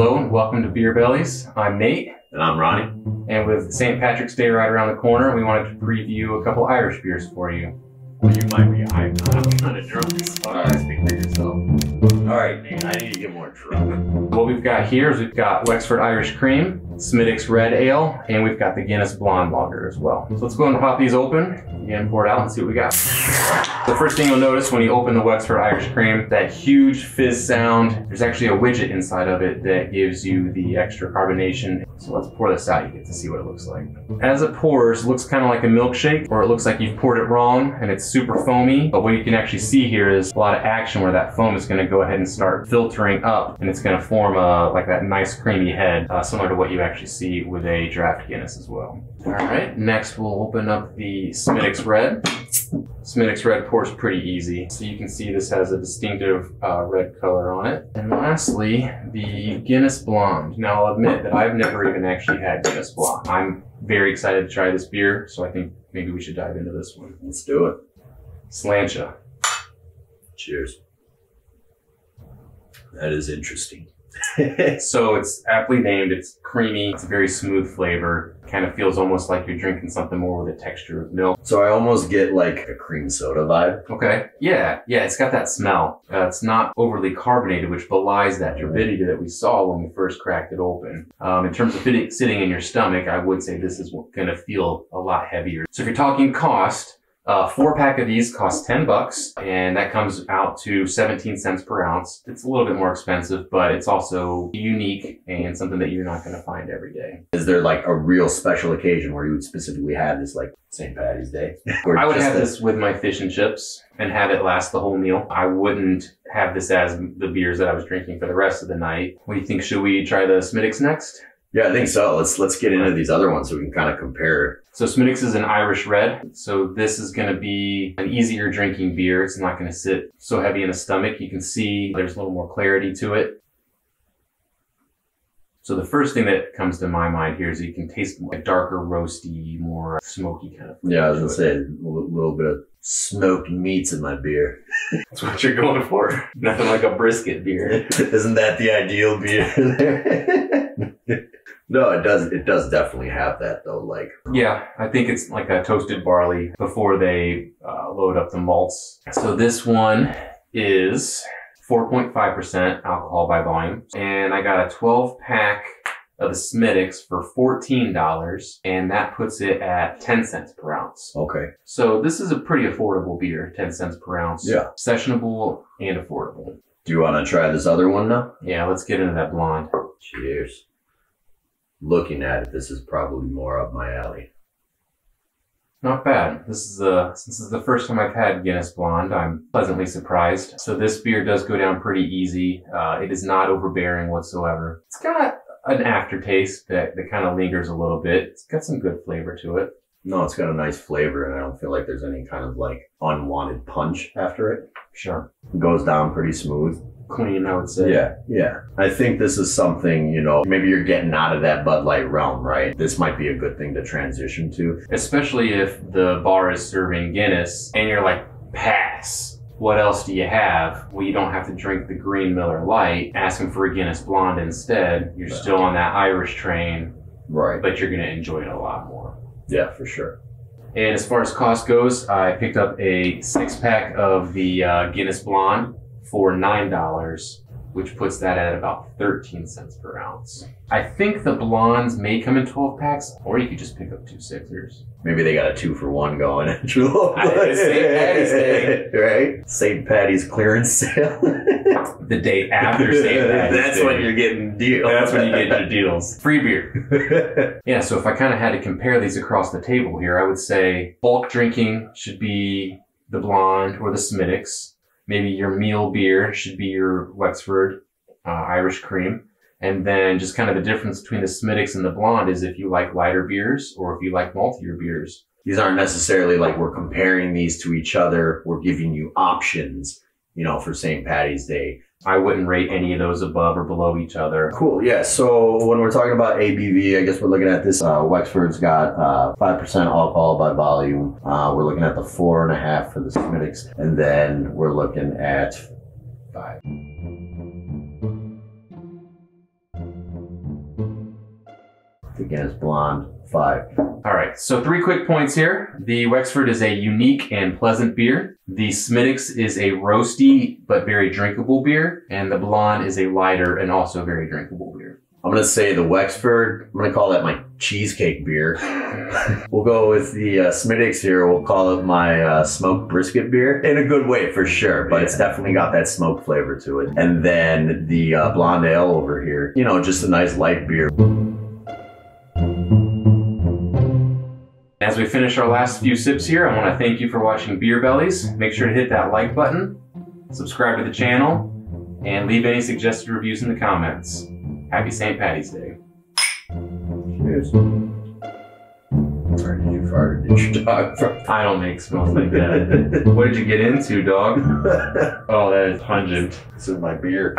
Hello and welcome to Beer Bellies. I'm Nate. And I'm Ronnie. And with St. Patrick's Day right around the corner, we wanted to preview a couple Irish beers for you. Well, you might be hyped. I'm kind of drunk. Speak for yourself. All right, Nate, I need to get more drunk. What we've got here is we've got Wexford Irish Cream, Smithwick's Red Ale, and we've got the Guinness Blonde Lager as well. So let's go and pop these open and pour it out and see what we got. The first thing you'll notice when you open the Wexford Irish Cream, that huge fizz sound. There's actually a widget inside of it that gives you the extra carbonation. So let's pour this out. You get to see what it looks like. As it pours, it looks kind of like a milkshake, or it looks like you've poured it wrong and it's super foamy. But what you can actually see here is a lot of action where that foam is going to go ahead and start filtering up, and it's going to form like that nice creamy head, similar to what you actually see with a draft Guinness as well. All right, next we'll open up the Smithwick's Red. Smithwick's Red pours pretty easy, so you can see this has a distinctive red color on it. And lastly, the Guinness Blonde. Now I'll admit that I've never even actually had Guinness Blonde. I'm very excited to try this beer, so I think maybe we should dive into this one. Let's do it. Sláinte. Cheers. That is interesting. So it's aptly named. It's creamy. It's a very smooth flavor. Kind of feels almost like you're drinking something more with a texture of milk. So I almost get like a cream soda vibe. Okay. Yeah. Yeah. It's got that smell. It's not overly carbonated, which belies that turbidity that we saw when we first cracked it open. In terms of sitting in your stomach, I would say this is going to feel a lot heavier. So if you're talking cost, four pack of these costs $10, and that comes out to 17 cents per ounce. It's a little bit more expensive, but it's also unique and something that you're not going to find every day. Is there like a real special occasion where you would specifically have this, like St. Paddy's Day? I would have this with my fish and chips and have it last the whole meal. I wouldn't have this as the beers that I was drinking for the rest of the night. What do you think? Should we try the Smithwick's next? Yeah, I think so. Let's get into these other ones so we can kind of compare. So Smithwick's is an Irish Red. So this is going to be an easier drinking beer. It's not going to sit so heavy in the stomach. You can see there's a little more clarity to it. So the first thing that comes to my mind here is you can taste a darker, roasty, more smoky kind of. Yeah, I was going to say a little bit of smoked meats in my beer. That's what you're going for. Nothing like a brisket beer. Isn't that the ideal beer there? No, it does. It does definitely have that though. Like, yeah, I think it's like a toasted barley before they load up the malts. So this one is 4.5% alcohol by volume, and I got a 12 pack of the Smithwick's for $14, and that puts it at 10 cents per ounce. Okay. So this is a pretty affordable beer, 10 cents per ounce. Yeah. Sessionable and affordable. Do you want to try this other one now? Yeah, let's get into that blonde. Cheers. Looking at it, this is probably more up my alley. Not bad. Since this is the first time I've had Guinness Blonde, I'm pleasantly surprised. So this beer does go down pretty easy. It is not overbearing whatsoever. It's got an aftertaste that kind of lingers a little bit. It's got some good flavor to it. No, it's got a nice flavor, and I don't feel like there's any kind of like unwanted punch after it. Sure. It goes down pretty smooth. Clean, I would say. Yeah, yeah. I think this is something, you know, maybe you're getting out of that Bud Light realm, right? This might be a good thing to transition to. Especially if the bar is serving Guinness and you're like, pass. What else do you have? Well, you don't have to drink the green Miller Lite. Ask them for a Guinness Blonde instead. You're still on that Irish train. Right. But you're going to enjoy it a lot more. Yeah, for sure. And as far as cost goes, I picked up a 6-pack of the Guinness Blonde for $9, which puts that at about 13 cents per ounce. I think the blondes may come in 12 packs, or you could just pick up 2 sixers. Maybe they got a 2-for-1 going at St. Paddy's Day. Right? St. Paddy's clearance sale. The day after St. Paddy's. That's when you're getting deals. That's when you get your deals. Free beer. Yeah, so if I kind of had to compare these across the table here, I would say bulk drinking should be the blonde or the Smithwick's. Maybe your meal beer should be your Wexford Irish Cream. And then just kind of the difference between the Smithwick's and the blonde is if you like lighter beers or if you like maltier beers. These aren't necessarily like we're comparing these to each other. We're giving you options, you know, for St. Paddy's Day. I wouldn't rate any of those above or below each other. Cool, yeah. So when we're talking about ABV, I guess we're looking at this. Wexford's got 5% alcohol by volume. We're looking at the 4.5 for the Smithwick's, and then we're looking at 5. the Guinness Blonde 5. All right, so 3 quick points here. The Wexford is a unique and pleasant beer. The Smithwick's is a roasty but very drinkable beer. And the Blonde is a lighter and also very drinkable beer. I'm going to say the Wexford, I'm going to call that my cheesecake beer. We'll go with the Smithwick's here. We'll call it my smoked brisket beer. In a good way, for sure. But yeah, it's definitely got that smoke flavor to it. And then the Blonde Ale over here. You know, just a nice light beer. As we finish our last few sips here, I want to thank you for watching Beer Bellies. Make sure to hit that like button, subscribe to the channel, and leave any suggested reviews in the comments. Happy St. Paddy's Day. Cheers. Where did you fart? Did your dog fart? I don't make smells like that. What did you get into, dog? Oh, that is pungent. This is my beer.